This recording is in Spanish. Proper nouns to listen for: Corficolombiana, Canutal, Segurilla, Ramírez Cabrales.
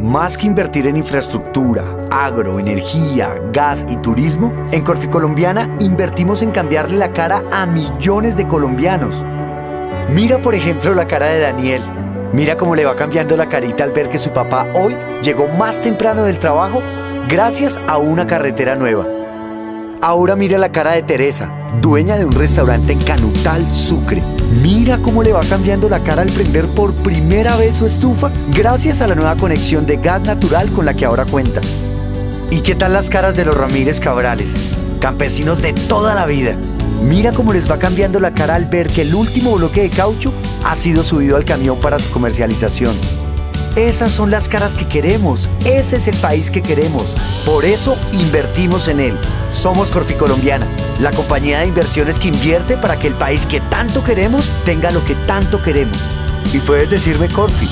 Más que invertir en infraestructura, agro, energía, gas y turismo, en Corficolombiana invertimos en cambiarle la cara a millones de colombianos. Mira, por ejemplo, la cara de Daniel. Mira cómo le va cambiando la carita al ver que su papá hoy llegó más temprano del trabajo gracias a una carretera nueva. Ahora mira la cara de Teresa, dueña de un restaurante en Canutal, Sucre. Mira cómo le va cambiando la cara al prender por primera vez su estufa gracias a la nueva conexión de gas natural con la que ahora cuenta. ¿Y qué tal las caras de los Ramírez Cabrales? Campesinos de toda la vida. Mira cómo les va cambiando la cara al ver que el último bloque de caucho ha sido subido al camión para su comercialización. Esas son las caras que queremos, ese es el país que queremos, por eso invertimos en él. Somos Corficolombiana, la compañía de inversiones que invierte para que el país que tanto queremos tenga lo que tanto queremos. Y puedes decirme Corfi.